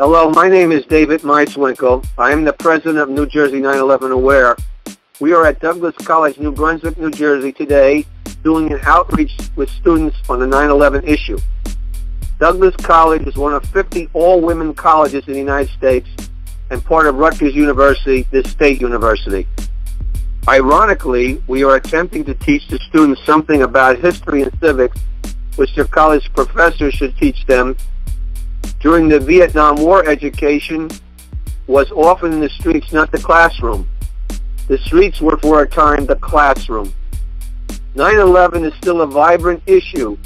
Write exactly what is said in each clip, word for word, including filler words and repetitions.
Hello, my name is David Meiswinkle. I am the president of New Jersey nine eleven Aware. We are at Douglass College, New Brunswick, New Jersey today doing an outreach with students on the nine eleven issue. Douglass College is one of fifty all-women colleges in the United States and part of Rutgers University, this state university. Ironically, we are attempting to teach the students something about history and civics, which their college professors should teach them. During the Vietnam War, education was often in the streets, not the classroom. The streets were for a time the classroom. nine eleven is still a vibrant issue.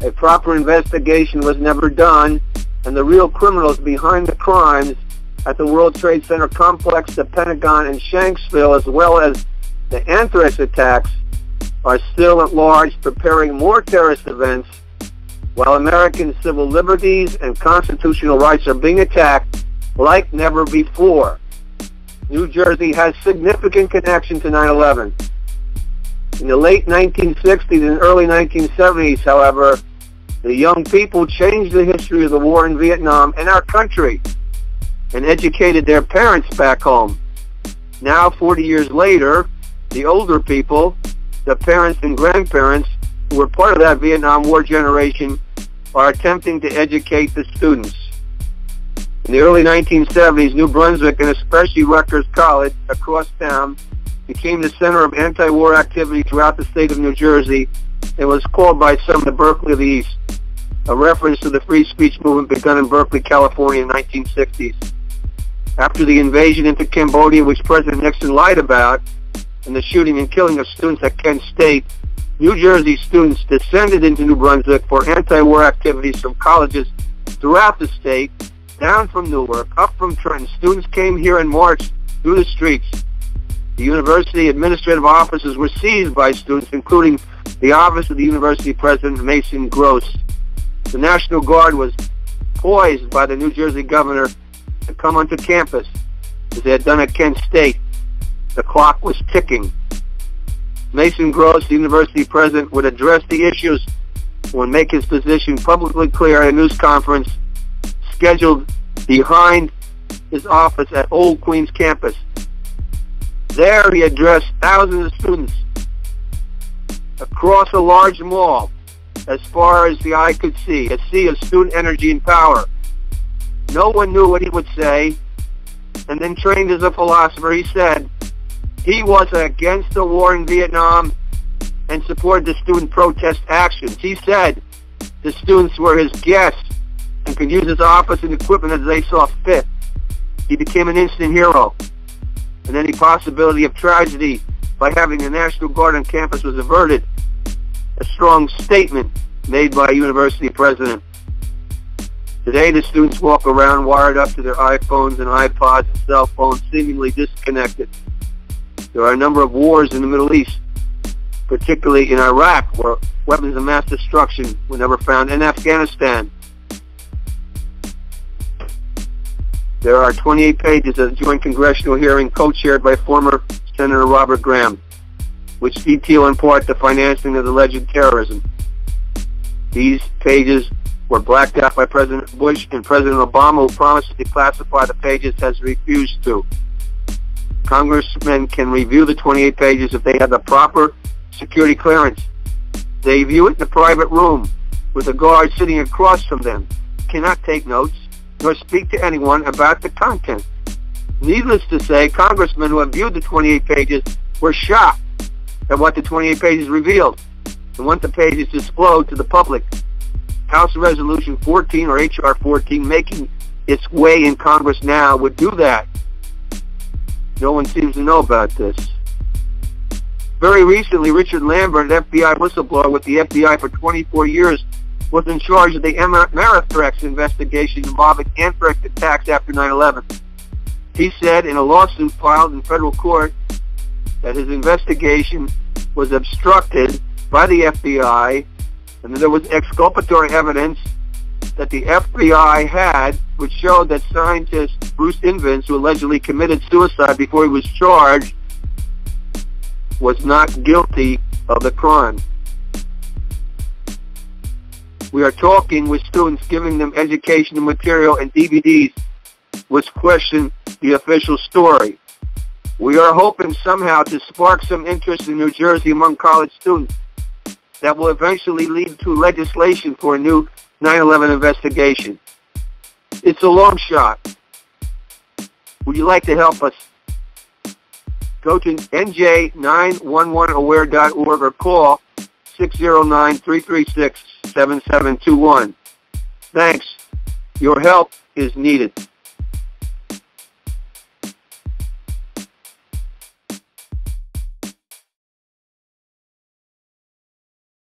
A proper investigation was never done, and the real criminals behind the crimes at the World Trade Center complex, the Pentagon, and Shanksville, as well as the anthrax attacks, are still at large, preparing more terrorist events, while American civil liberties and constitutional rights are being attacked like never before. New Jersey has significant connection to nine eleven. In the late nineteen sixties and early nineteen seventies, however, the young people changed the history of the war in Vietnam and our country and educated their parents back home. Now, forty years later, the older people, the parents and grandparents, who were part of that Vietnam War generation, are attempting to educate the students. In the early nineteen seventies, New Brunswick, and especially Rutgers College across town, became the center of anti-war activity throughout the state of New Jersey and was called by some the Berkeley of the East, a reference to the free speech movement begun in Berkeley, California in the nineteen sixties. After the invasion into Cambodia, which President Nixon lied about, and the shooting and killing of students at Kent State, New Jersey students descended into New Brunswick for anti-war activities from colleges throughout the state, down from Newark, up from Trenton. Students came here and marched through the streets. The university administrative offices were seized by students, including the office of the university president, Mason Gross. The National Guard was poised by the New Jersey governor to come onto campus, as they had done at Kent State. The clock was ticking. Mason Gross, the university president, would address the issues and would make his position publicly clear at a news conference scheduled behind his office at Old Queens Campus. There he addressed thousands of students across a large mall, as far as the eye could see, a sea of student energy and power. No one knew what he would say, and then, trained as a philosopher, he said he was against the war in Vietnam and supported the student protest actions. He said the students were his guests and could use his office and equipment as they saw fit. He became an instant hero, and any possibility of tragedy by having the National Guard on campus was averted. A strong statement made by a university president. Today, the students walk around wired up to their iPhones and iPods and cell phones, seemingly disconnected. There are a number of wars in the Middle East, particularly in Iraq, where weapons of mass destruction were never found, and Afghanistan. There are twenty-eight pages of a joint congressional hearing co-chaired by former Senator Robert Graham, which detail in part the financing of alleged terrorism. These pages were blacked out by President Bush, and President Obama, who promised to declassify the pages, has refused to. Congressmen can review the twenty-eight pages if they have the proper security clearance. They view it in a private room with a guard sitting across from them, cannot take notes, nor speak to anyone about the content. Needless to say, congressmen who have viewed the twenty-eight pages were shocked at what the twenty-eight pages revealed and what the pages disclosed to the public. House Resolution fourteen, or H R fourteen, making its way in Congress now, would do that. No one seems to know about this. Very recently, Richard Lambert, an F B I whistleblower with the F B I for twenty-four years, was in charge of the Amerithrax investigation involving anthrax attacks after nine eleven. He said in a lawsuit filed in federal court that his investigation was obstructed by the F B I, and that there was exculpatory evidence that the F B I had, which showed that scientist Bruce Ivins, who allegedly committed suicide before he was charged, was not guilty of the crime. We are talking with students, giving them educational material and D V Ds which questioned the official story. We are hoping somehow to spark some interest in New Jersey among college students that will eventually lead to legislation for a new nine eleven investigation. It's a long shot. Would you like to help us? Go to N J nine one one aware dot org or call six zero nine, three three six, seven seven two one. Thanks. Your help is needed.